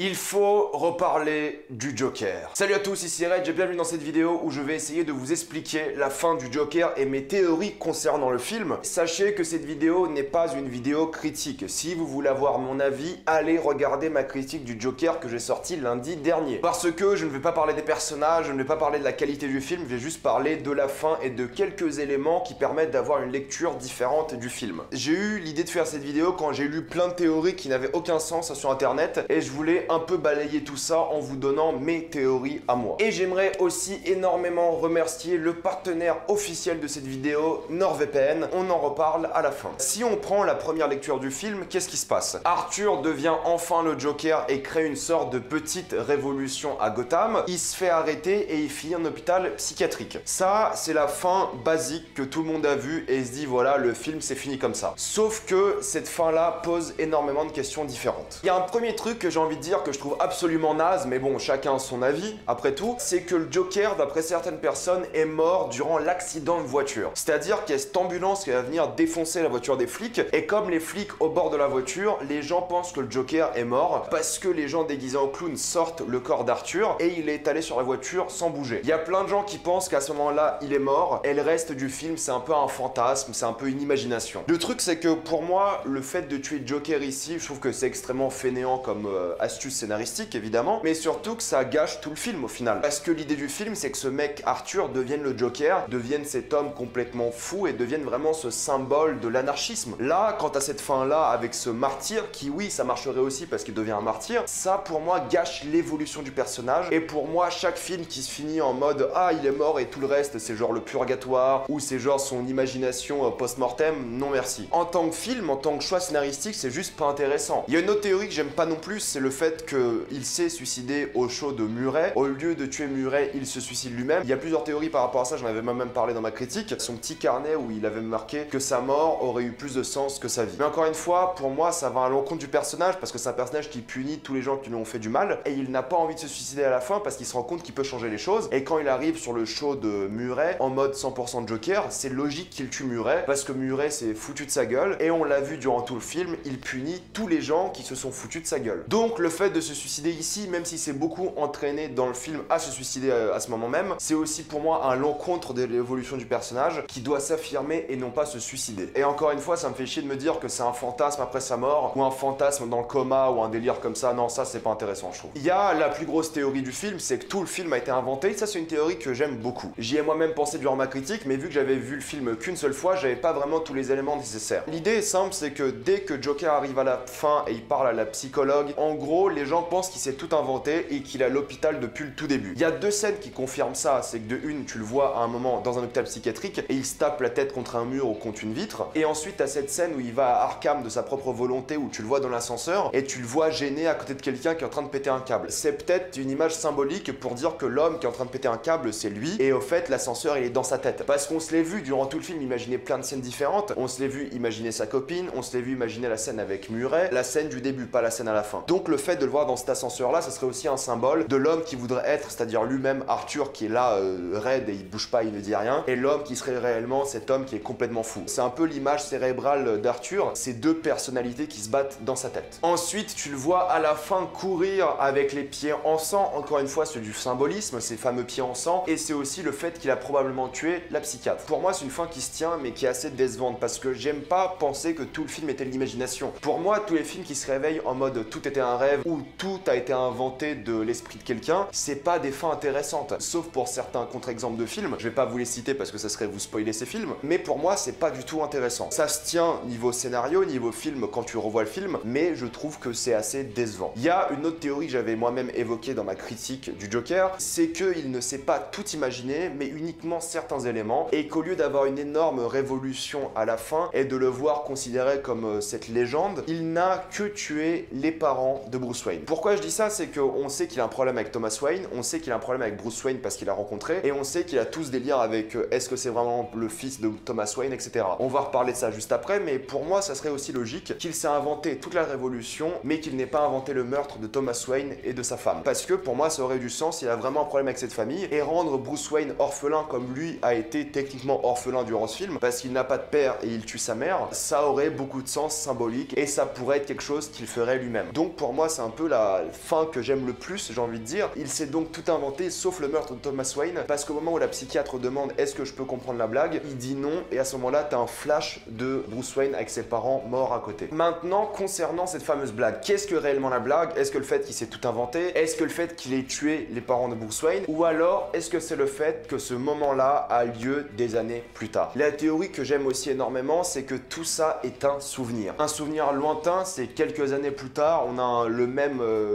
Il faut reparler du Joker. Salut à tous, ici Reg et bienvenue dans cette vidéo où je vais essayer de vous expliquer la fin du Joker et mes théories concernant le film. Sachez que cette vidéo n'est pas une vidéo critique. Si vous voulez avoir mon avis, allez regarder ma critique du Joker que j'ai sortie lundi dernier. Parce que je ne vais pas parler des personnages, je ne vais pas parler de la qualité du film, je vais juste parler de la fin et de quelques éléments qui permettent d'avoir une lecture différente du film. J'ai eu l'idée de faire cette vidéo quand j'ai lu plein de théories qui n'avaient aucun sens sur internet et je voulais un peu balayer tout ça en vous donnant mes théories à moi. Et j'aimerais aussi énormément remercier le partenaire officiel de cette vidéo, NordVPN. On en reparle à la fin. Si on prend la première lecture du film, qu'est-ce qui se passe? Arthur devient enfin le Joker et crée une sorte de petite révolution à Gotham. Il se fait arrêter et il finit en hôpital psychiatrique. Ça, c'est la fin basique que tout le monde a vue et il se dit voilà, le film c'est fini comme ça. Sauf que cette fin-là pose énormément de questions différentes. Il y a un premier truc que j'ai envie de dire que je trouve absolument naze, mais bon, chacun son avis, après tout, c'est que le Joker, d'après certaines personnes, est mort durant l'accident de voiture. C'est-à-dire qu'il y a cette ambulance qui va venir défoncer la voiture des flics, et comme les flics au bord de la voiture, les gens pensent que le Joker est mort, parce que les gens déguisés en clown sortent le corps d'Arthur, et il est étalé sur la voiture sans bouger. Il y a plein de gens qui pensent qu'à ce moment-là, il est mort, et le reste du film, c'est un peu un fantasme, c'est un peu une imagination. Le truc, c'est que pour moi, le fait de tuer Joker ici, je trouve que c'est extrêmement fainéant comme astuce scénaristique évidemment, mais surtout que ça gâche tout le film au final, parce que l'idée du film c'est que ce mec Arthur devienne le Joker, devienne cet homme complètement fou et devienne vraiment ce symbole de l'anarchisme. Là, quant à cette fin là avec ce martyr, qui oui ça marcherait aussi parce qu'il devient un martyr, ça pour moi gâche l'évolution du personnage, et pour moi chaque film qui se finit en mode ah il est mort et tout le reste c'est genre le purgatoire ou c'est genre son imagination post-mortem, non merci. En tant que film, en tant que choix scénaristique, c'est juste pas intéressant. Il y a une autre théorie que j'aime pas non plus, c'est le fait qu'il s'est suicidé au show de Muret. Au lieu de tuer Muret, il se suicide lui-même. Il y a plusieurs théories par rapport à ça, j'en avais même parlé dans ma critique. Son petit carnet où il avait marqué que sa mort aurait eu plus de sens que sa vie. Mais encore une fois, pour moi, ça va à l'encontre du personnage parce que c'est un personnage qui punit tous les gens qui lui ont fait du mal et il n'a pas envie de se suicider à la fin parce qu'il se rend compte qu'il peut changer les choses. Et quand il arrive sur le show de Muret en mode 100% Joker, c'est logique qu'il tue Muret parce que Muret s'est foutu de sa gueule et on l'a vu durant tout le film, il punit tous les gens qui se sont foutus de sa gueule. Donc le fait de se suicider ici, même si c'est beaucoup entraîné dans le film à se suicider à ce moment même, c'est aussi pour moi à l'encontre de l'évolution du personnage qui doit s'affirmer et non pas se suicider. Et encore une fois, ça me fait chier de me dire que c'est un fantasme après sa mort ou un fantasme dans le coma ou un délire comme ça. Non, ça c'est pas intéressant, je trouve. Il y a la plus grosse théorie du film, c'est que tout le film a été inventé. Ça c'est une théorie que j'aime beaucoup. J'y ai moi-même pensé durant ma critique, mais vu que j'avais vu le film qu'une seule fois, j'avais pas vraiment tous les éléments nécessaires. L'idée est simple, c'est que dès que Joker arrive à la fin et il parle à la psychologue, en gros, les gens pensent qu'il s'est tout inventé et qu'il est à l'hôpital depuis le tout début. Il y a deux scènes qui confirment ça, c'est que de une, tu le vois à un moment dans un hôpital psychiatrique et il se tape la tête contre un mur ou contre une vitre, et ensuite à cette scène où il va à Arkham de sa propre volonté, où tu le vois dans l'ascenseur et tu le vois gêné à côté de quelqu'un qui est en train de péter un câble. C'est peut-être une image symbolique pour dire que l'homme qui est en train de péter un câble, c'est lui, et au fait l'ascenseur il est dans sa tête. Parce qu'on se l'est vu durant tout le film imaginer plein de scènes différentes, on se l'est vu imaginer sa copine, on se l'est vu imaginer la scène avec Muret, la scène du début, pas la scène à la fin. Donc le fait de le voir dans cet ascenseur là, ça serait aussi un symbole de l'homme qui voudrait être, c'est-à-dire lui-même Arthur qui est là raide et il bouge pas, il ne dit rien, et l'homme qui serait réellement cet homme qui est complètement fou. C'est un peu l'image cérébrale d'Arthur, ces deux personnalités qui se battent dans sa tête. Ensuite tu le vois à la fin courir avec les pieds en sang, encore une fois c'est du symbolisme, ces fameux pieds en sang, et c'est aussi le fait qu'il a probablement tué la psychiatre. Pour moi c'est une fin qui se tient mais qui est assez décevante parce que j'aime pas penser que tout le film était de l'imagination. Pour moi tous les films qui se réveillent en mode tout était un rêve où tout a été inventé de l'esprit de quelqu'un, c'est pas des fins intéressantes. Sauf pour certains contre-exemples de films, je vais pas vous les citer parce que ça serait vous spoiler ces films, mais pour moi c'est pas du tout intéressant. Ça se tient niveau scénario, niveau film quand tu revois le film, mais je trouve que c'est assez décevant. Il y a une autre théorie que j'avais moi-même évoquée dans ma critique du Joker, c'est qu'il ne sait pas tout imaginer, mais uniquement certains éléments, et qu'au lieu d'avoir une énorme révolution à la fin et de le voir considéré comme cette légende, il n'a que tué les parents de Bruce Wayne. Pourquoi je dis ça, c'est qu'on sait qu'il a un problème avec Thomas Wayne, on sait qu'il a un problème avec Bruce Wayne parce qu'il l'a rencontré, et on sait qu'il a tous des liens avec est-ce que c'est vraiment le fils de Thomas Wayne, etc. On va reparler de ça juste après, mais pour moi ça serait aussi logique qu'il s'est inventé toute la révolution, mais qu'il n'ait pas inventé le meurtre de Thomas Wayne et de sa femme. Parce que pour moi ça aurait du sens, il a vraiment un problème avec cette famille, et rendre Bruce Wayne orphelin comme lui a été techniquement orphelin durant ce film, parce qu'il n'a pas de père et il tue sa mère, ça aurait beaucoup de sens symbolique, et ça pourrait être quelque chose qu'il ferait lui-même. Donc pour moi c'est un un peu la fin que j'aime le plus, j'ai envie de dire. Il s'est donc tout inventé sauf le meurtre de Thomas Wayne, parce qu'au moment où la psychiatre demande est-ce que je peux comprendre la blague, il dit non, et à ce moment là t'as un flash de Bruce Wayne avec ses parents morts à côté. Maintenant, concernant cette fameuse blague, qu'est-ce que réellement la blague? Est-ce que le fait qu'il s'est tout inventé? Est-ce que le fait qu'il ait tué les parents de Bruce Wayne? Ou alors est-ce que c'est le fait que ce moment là a lieu des années plus tard? La théorie que j'aime aussi énormément, c'est que tout ça est un souvenir. Un souvenir lointain, c'est quelques années plus tard, on a le même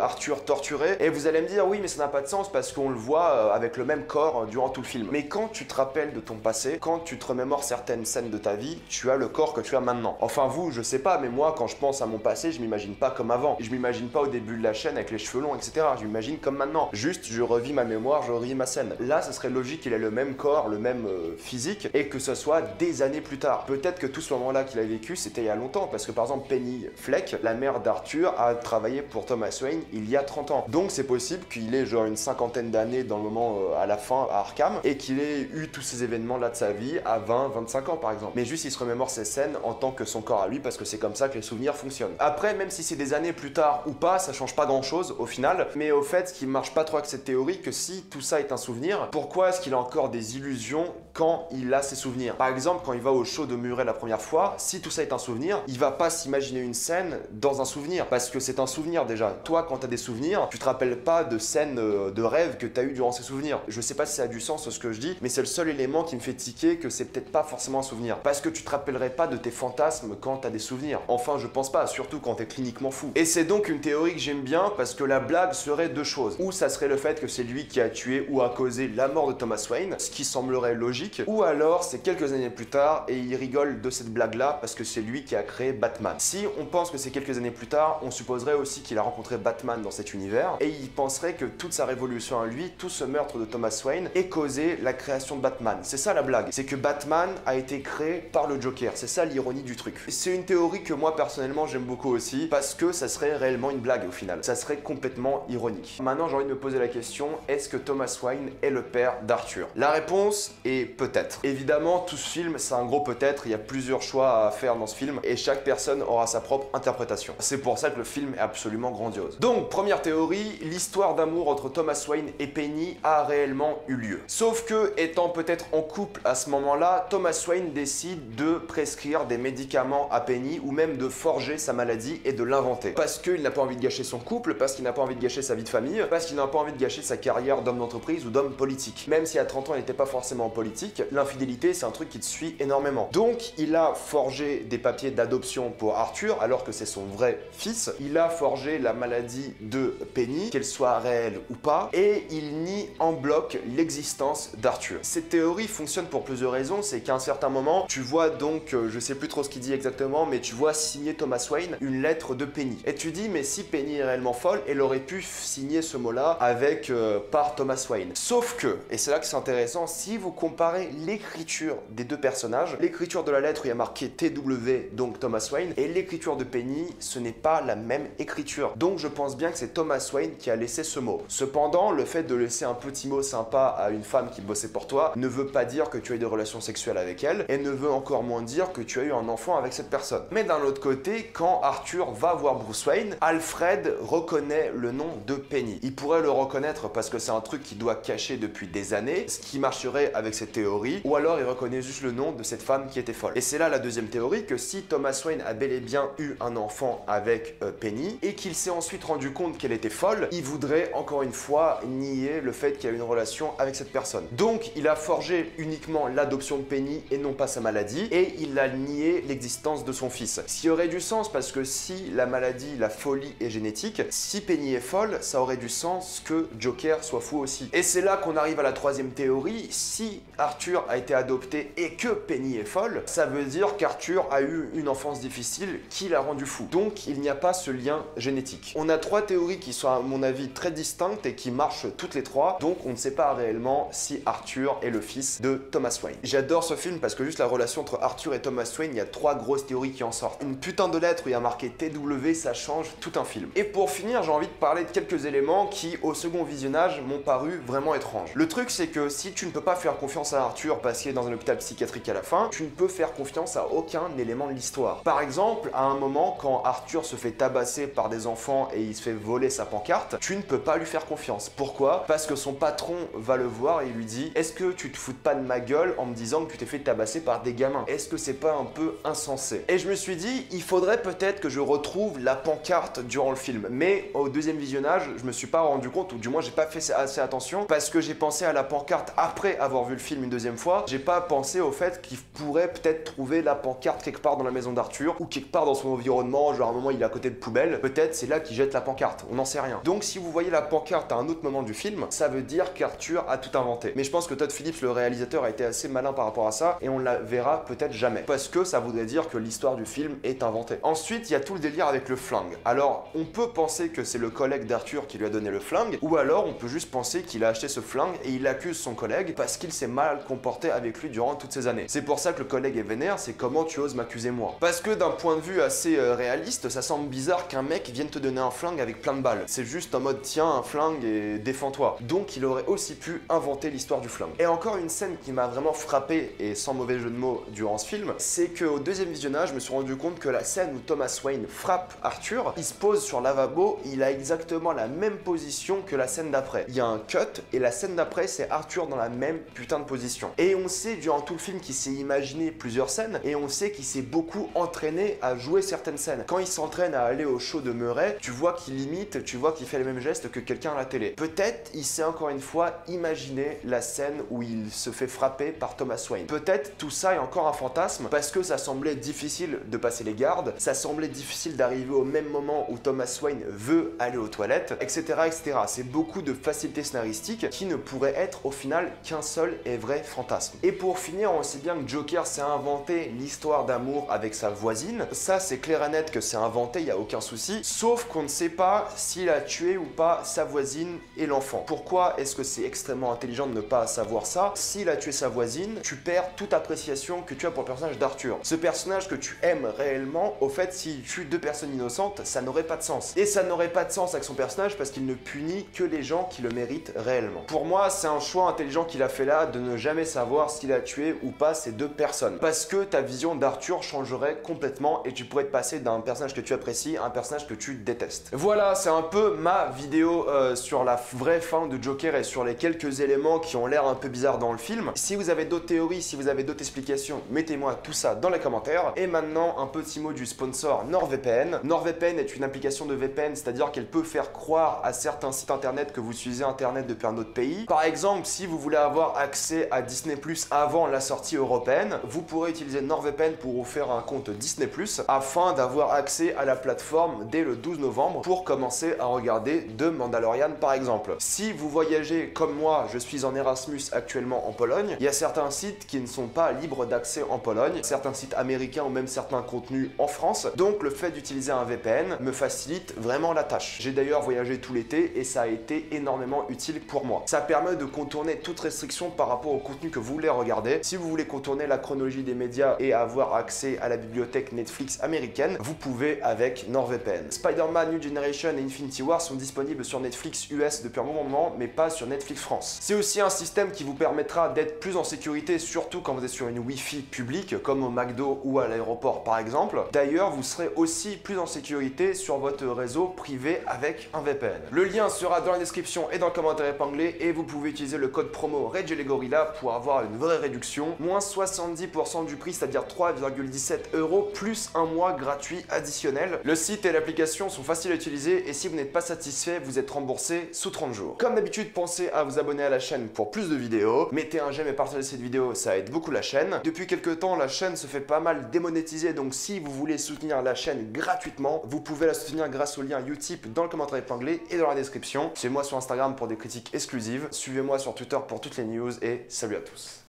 Arthur torturé, et vous allez me dire oui mais ça n'a pas de sens parce qu'on le voit avec le même corps durant tout le film. Mais quand tu te rappelles de ton passé, quand tu te remémores certaines scènes de ta vie, tu as le corps que tu as maintenant. Enfin vous, je sais pas, mais moi quand je pense à mon passé, je m'imagine pas comme avant. Je m'imagine pas au début de la chaîne avec les cheveux longs, etc. Je m'imagine comme maintenant. Juste, je revis ma mémoire, je revis ma scène. Là, ce serait logique qu'il ait le même corps, le même physique, et que ce soit des années plus tard. Peut-être que tout ce moment-là qu'il a vécu, c'était il y a longtemps, parce que par exemple Penny Fleck, la mère d'Arthur, a travaillé pour Thomas Wayne il y a 30 ans. Donc c'est possible qu'il ait genre une cinquantaine d'années dans le moment à la fin à Arkham, et qu'il ait eu tous ces événements là de sa vie à 20, 25 ans par exemple. Mais juste il se remémore ces scènes en tant que son corps à lui, parce que c'est comme ça que les souvenirs fonctionnent. Après, même si c'est des années plus tard ou pas, ça change pas grand chose au final, mais au fait, ce qui marche pas trop avec cette théorie, que si tout ça est un souvenir, pourquoi est-ce qu'il a encore des illusions quand il a ses souvenirs? Par exemple, quand il va au show de Murray la première fois, si tout ça est un souvenir, il va pas s'imaginer une scène dans un souvenir, parce que c'est un souvenir déjà. Toi, quand t'as des souvenirs, tu te rappelles pas de scènes de rêve que t'as eu durant ces souvenirs. Je sais pas si ça a du sens ce que je dis, mais c'est le seul élément qui me fait tiquer que c'est peut-être pas forcément un souvenir, parce que tu te rappellerais pas de tes fantasmes quand t'as des souvenirs. Enfin, je pense pas, surtout quand t'es cliniquement fou. Et c'est donc une théorie que j'aime bien, parce que la blague serait deux choses. Ou ça serait le fait que c'est lui qui a tué ou a causé la mort de Thomas Wayne, ce qui semblerait logique, ou alors c'est quelques années plus tard et il rigole de cette blague là parce que c'est lui qui a créé Batman. Si on pense que c'est quelques années plus tard, on supposerait aussi qu'il a rencontré Batman dans cet univers, et il penserait que toute sa révolution à lui, tout ce meurtre de Thomas Wayne, est causé la création de Batman. C'est ça la blague, c'est que Batman a été créé par le Joker, c'est ça l'ironie du truc. C'est une théorie que moi personnellement j'aime beaucoup aussi, parce que ça serait réellement une blague au final, ça serait complètement ironique. Maintenant j'ai envie de me poser la question, est-ce que Thomas Wayne est le père d'Arthur? La réponse est peut-être. Évidemment tout ce film c'est un gros peut-être, il y a plusieurs choix à faire dans ce film, et chaque personne aura sa propre interprétation. C'est pour ça que le film est absolument grandiose. Donc, première théorie, l'histoire d'amour entre Thomas Wayne et Penny a réellement eu lieu. Sauf que, étant peut-être en couple à ce moment-là, Thomas Wayne décide de prescrire des médicaments à Penny, ou même de forger sa maladie et de l'inventer. Parce qu'il n'a pas envie de gâcher son couple, parce qu'il n'a pas envie de gâcher sa vie de famille, parce qu'il n'a pas envie de gâcher sa carrière d'homme d'entreprise ou d'homme politique. Même si à 30 ans il n'était pas forcément en politique, l'infidélité c'est un truc qui te suit énormément. Donc, il a forgé des papiers d'adoption pour Arthur, alors que c'est son vrai fils. Il a forgé la maladie de Penny, qu'elle soit réelle ou pas, et il nie en bloc l'existence d'Arthur. Cette théorie fonctionne pour plusieurs raisons, c'est qu'à un certain moment, tu vois donc, je sais plus trop ce qu'il dit exactement, mais tu vois signer Thomas Wayne une lettre de Penny. Et tu dis, mais si Penny est réellement folle, elle aurait pu signer ce mot-là avec par Thomas Wayne. Sauf que, et c'est là que c'est intéressant, si vous comparez l'écriture des deux personnages, l'écriture de la lettre, il y a marqué TW, donc Thomas Wayne, et l'écriture de Penny, ce n'est pas la même écriture. Donc je pense bien que c'est Thomas Wayne qui a laissé ce mot. Cependant, le fait de laisser un petit mot sympa à une femme qui bossait pour toi ne veut pas dire que tu as eu des relations sexuelles avec elle, et ne veut encore moins dire que tu as eu un enfant avec cette personne. Mais d'un autre côté, quand Arthur va voir Bruce Wayne, Alfred reconnaît le nom de Penny. Il pourrait le reconnaître parce que c'est un truc qu'il doit cacher depuis des années, ce qui marcherait avec cette théorie, ou alors il reconnaît juste le nom de cette femme qui était folle. Et c'est là la deuxième théorie, que si Thomas Wayne a bel et bien eu un enfant avec Penny, et qu'il s'est ensuite rendu compte qu'elle était folle, il voudrait encore une fois nier le fait qu'il y a une relation avec cette personne. Donc il a forgé uniquement l'adoption de Penny et non pas sa maladie, et il a nié l'existence de son fils. Ce qui aurait du sens, parce que si la maladie, la folie est génétique, si Penny est folle, ça aurait du sens que Joker soit fou aussi. Et c'est là qu'on arrive à la troisième théorie, si Arthur a été adopté et que Penny est folle, ça veut dire qu'Arthur a eu une enfance difficile qui l'a rendu fou. Donc il n'y a pas ce lien génétique. On a trois théories qui sont à mon avis très distinctes et qui marchent toutes les trois, donc on ne sait pas réellement si Arthur est le fils de Thomas Wayne. J'adore ce film parce que juste la relation entre Arthur et Thomas Wayne, il y a trois grosses théories qui en sortent. Une putain de lettre où il y a marqué TW, ça change tout un film. Et pour finir, j'ai envie de parler de quelques éléments qui au second visionnage m'ont paru vraiment étranges. Le truc c'est que si tu ne peux pas faire confiance à Arthur parce qu'il est dans un hôpital psychiatrique à la fin, tu ne peux faire confiance à aucun élément de l'histoire. Par exemple, à un moment quand Arthur se fait tabasser par des enfants enfant et il se fait voler sa pancarte, tu ne peux pas lui faire confiance. Pourquoi? Parce que son patron va le voir et lui dit: est-ce que tu te foutes pas de ma gueule en me disant que tu t'es fait tabasser par des gamins? Est-ce que c'est pas un peu insensé? Et je me suis dit, il faudrait peut-être que je retrouve la pancarte durant le film. Mais au deuxième visionnage, je me suis pas rendu compte, ou du moins j'ai pas fait assez attention, parce que j'ai pensé à la pancarte après avoir vu le film une deuxième fois. J'ai pas pensé au fait qu'il pourrait peut-être trouver la pancarte quelque part dans la maison d'Arthur ou quelque part dans son environnement, genre à un moment il est à côté de poubelle, peut-être c'est là qu'il jette la pancarte, on n'en sait rien. Donc si vous voyez la pancarte à un autre moment du film, ça veut dire qu'Arthur a tout inventé. Mais je pense que Todd Phillips, le réalisateur, a été assez malin par rapport à ça et on la verra peut-être jamais, parce que ça voudrait dire que l'histoire du film est inventée. Ensuite, il y a tout le délire avec le flingue. Alors, on peut penser que c'est le collègue d'Arthur qui lui a donné le flingue, ou alors on peut juste penser qu'il a acheté ce flingue et il accuse son collègue parce qu'il s'est mal comporté avec lui durant toutes ces années. C'est pour ça que le collègue est vénère, c'est comment tu oses m'accuser moi? Parce que d'un point de vue assez réaliste, ça semble bizarre qu'un mec vienne te donner un flingue avec plein de balles. C'est juste en mode tiens un flingue et défends-toi. Donc il aurait aussi pu inventer l'histoire du flingue. Et encore une scène qui m'a vraiment frappé, et sans mauvais jeu de mots, durant ce film, c'est qu'au deuxième visionnage, je me suis rendu compte que la scène où Thomas Wayne frappe Arthur, il se pose sur le lavabo, il a exactement la même position que la scène d'après. Il y a un cut et la scène d'après c'est Arthur dans la même putain de position. Et on sait durant tout le film qu'il s'est imaginé plusieurs scènes et on sait qu'il s'est beaucoup entraîné à jouer certaines scènes. Quand il s'entraîne à aller au show de Murray, tu vois qu'il imite, tu vois qu'il fait les mêmes gestes que quelqu'un à la télé. Peut-être il s'est encore une fois imaginé la scène où il se fait frapper par Thomas Wayne. Peut-être tout ça est encore un fantasme parce que ça semblait difficile de passer les gardes, ça semblait difficile d'arriver au même moment où Thomas Wayne veut aller aux toilettes, etc. etc. C'est beaucoup de facilité scénaristique qui ne pourrait être au final qu'un seul et vrai fantasme. Et pour finir, on sait bien que Joker s'est inventé l'histoire d'amour avec sa voisine. Ça, c'est clair et net que c'est inventé, il n'y a aucun souci. Sauf qu'on ne sait pas s'il a tué ou pas sa voisine et l'enfant. Pourquoi est-ce que c'est extrêmement intelligent de ne pas savoir ça? S'il a tué sa voisine, tu perds toute appréciation que tu as pour le personnage d'Arthur. Ce personnage que tu aimes réellement, au fait, s'il tue deux personnes innocentes, ça n'aurait pas de sens. Et ça n'aurait pas de sens avec son personnage parce qu'il ne punit que les gens qui le méritent réellement. Pour moi, c'est un choix intelligent qu'il a fait là de ne jamais savoir s'il a tué ou pas ces deux personnes. Parce que ta vision d'Arthur changerait complètement et tu pourrais te passer d'un personnage que tu apprécies à un personnage que tu détestes. Voilà, c'est un peu ma vidéo sur la vraie fin de Joker et sur les quelques éléments qui ont l'air un peu bizarres dans le film. Si vous avez d'autres théories, si vous avez d'autres explications, mettez-moi tout ça dans les commentaires. Et maintenant, un petit mot du sponsor NordVPN. NordVPN est une application de VPN, c'est-à-dire qu'elle peut faire croire à certains sites internet que vous suivez internet depuis un autre pays. Par exemple, si vous voulez avoir accès à Disney+ avant la sortie européenne, vous pourrez utiliser NordVPN pour vous faire un compte Disney+ afin d'avoir accès à la plateforme dès le 12 novembre pour commencer à regarder The Mandalorian par exemple. Si vous voyagez comme moi, je suis en Erasmus actuellement en Pologne, il y a certains sites qui ne sont pas libres d'accès en Pologne, certains sites américains ou même certains contenus en France, donc le fait d'utiliser un VPN me facilite vraiment la tâche. J'ai d'ailleurs voyagé tout l'été et ça a été énormément utile pour moi. Ça permet de contourner toute restriction par rapport au contenu que vous voulez regarder. Si vous voulez contourner la chronologie des médias et avoir accès à la bibliothèque Netflix américaine, vous pouvez avec NordVPN. Spider-Man, New Generation et Infinity War sont disponibles sur Netflix US depuis un bon moment, mais pas sur Netflix France. C'est aussi un système qui vous permettra d'être plus en sécurité, surtout quand vous êtes sur une Wi-Fi publique, comme au McDo ou à l'aéroport par exemple. D'ailleurs, vous serez aussi plus en sécurité sur votre réseau privé avec un VPN. Le lien sera dans la description et dans le commentaire épinglé et vous pouvez utiliser le code promo Regelegorila pour avoir une vraie réduction, moins 70% du prix, c'est-à-dire 3,17 € plus un mois gratuit additionnel. Le site et l'application sont faciles à utiliser et si vous n'êtes pas satisfait, vous êtes remboursé sous 30 jours. Comme d'habitude, pensez à vous abonner à la chaîne pour plus de vidéos, mettez un j'aime et partagez cette vidéo, ça aide beaucoup la chaîne. Depuis quelques temps, la chaîne se fait pas mal démonétiser, donc si vous voulez soutenir la chaîne gratuitement, vous pouvez la soutenir grâce au lien Utip dans le commentaire épinglé et dans la description. Suivez-moi sur Instagram pour des critiques exclusives. Suivez-moi sur Twitter pour toutes les news et salut à tous.